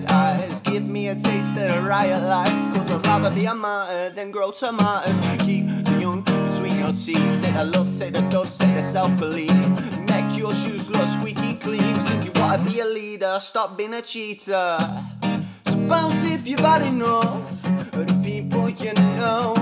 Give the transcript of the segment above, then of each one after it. jaded eyes. Give me a taste of riot life, cause I'd rather be a martyr than grow tomatoes. Keep the young between your teeth. Take the love, take the dose, take the self-belief. Make your shoes look squeaky clean. If you wanna be a leader, stop being a cheater. So bounce if you've had enough of the people you know.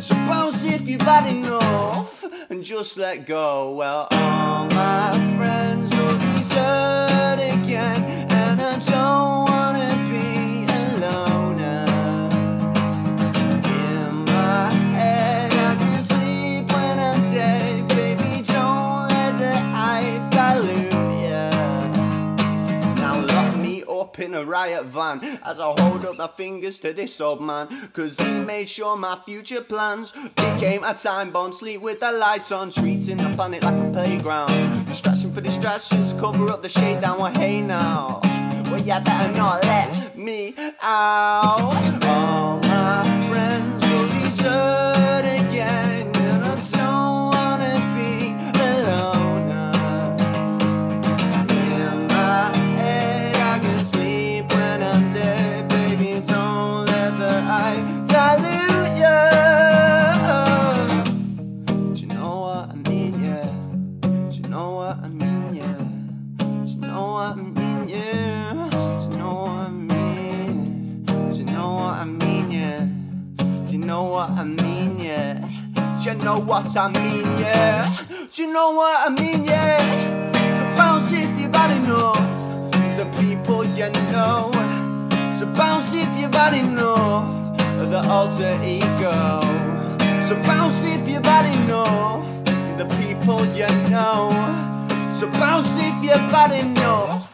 So bounce if you've had enough and just let go. Well, all my friends will be dead again, and I don't wanna be a loner. In my head I can sleep when I'm dead. Baby, don't let the hype dilute ya. Now lock me up in a riot van as I hold up my fingers to this old man, cause he made sure my future plans became a time bomb. Sleep with the lights on, treating the planet like a playground. Distraction for distractions, cover up the shade down. Well, hey now, well, you better not let me out. All my friends will be dead again, and I don't wanna be alone. In my head I can sleep when I'm dead. Baby, don't let the eye dilute you. Do you know what I need, yeah? Do you know what I mean, yeah? Do you know what I mean, yeah? Do you know what I mean? Do you know what I mean, yeah? Do you know what I mean, yeah? Do you know what I mean, yeah? Do you know what I mean, yeah? So bounce if you've had enough, the people you know. So bounce if you've had enough of the alter ego. So bounce if you've had enough, the people you know. So bounce if you're bad enough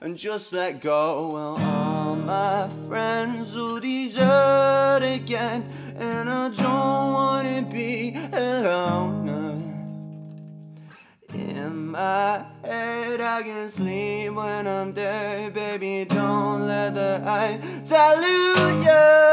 and just let go. Well, all my friends will desert again, and I don't wanna be alone. In my head I can sleep when I'm dead. Baby, don't let the eye dilute you.